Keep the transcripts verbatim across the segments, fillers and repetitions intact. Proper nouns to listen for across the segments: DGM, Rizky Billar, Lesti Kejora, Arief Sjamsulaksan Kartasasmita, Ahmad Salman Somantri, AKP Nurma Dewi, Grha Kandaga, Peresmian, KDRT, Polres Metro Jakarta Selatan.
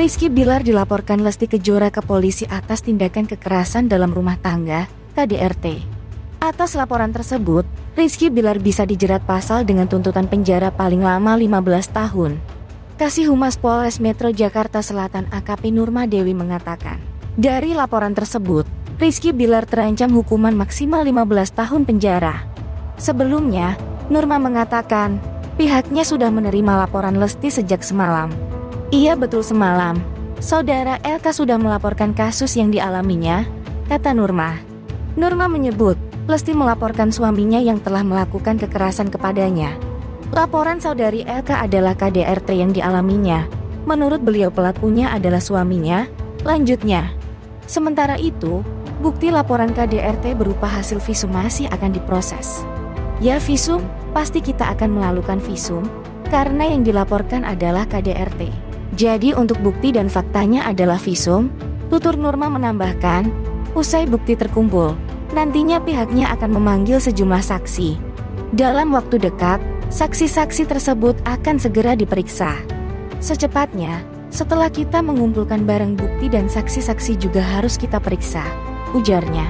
Rizky Billar dilaporkan Lesti Kejora ke polisi atas tindakan kekerasan dalam rumah tangga, K D R T. Atas laporan tersebut, Rizky Billar bisa dijerat pasal dengan tuntutan penjara paling lama lima belas tahun. Kasihhumas Polres Metro Jakarta Selatan A K P Nurma Dewi mengatakan, dari laporan tersebut, Rizky Billar terancam hukuman maksimal lima belas tahun penjara. Sebelumnya, Nurma mengatakan, pihaknya sudah menerima laporan Lesti sejak semalam. Iya betul semalam, saudara L K sudah melaporkan kasus yang dialaminya, kata Nurma. Nurma menyebut, Lesti melaporkan suaminya yang telah melakukan kekerasan kepadanya. Laporan saudari L K adalah K D R T yang dialaminya. Menurut beliau pelakunya adalah suaminya, lanjutnya. Sementara itu, bukti laporan K D R T berupa hasil visumasi akan diproses. Ya visum, pasti kita akan melakukan visum, karena yang dilaporkan adalah K D R T. Jadi untuk bukti dan faktanya adalah visum, tutur Nurma menambahkan, usai bukti terkumpul, nantinya pihaknya akan memanggil sejumlah saksi. Dalam waktu dekat, saksi-saksi tersebut akan segera diperiksa. Secepatnya, setelah kita mengumpulkan barang bukti dan saksi-saksi juga harus kita periksa, ujarnya.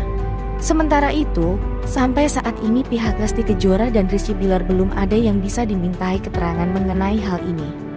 Sementara itu, sampai saat ini pihak Lesti Kejora dan Rizky Billar belum ada yang bisa dimintai keterangan mengenai hal ini.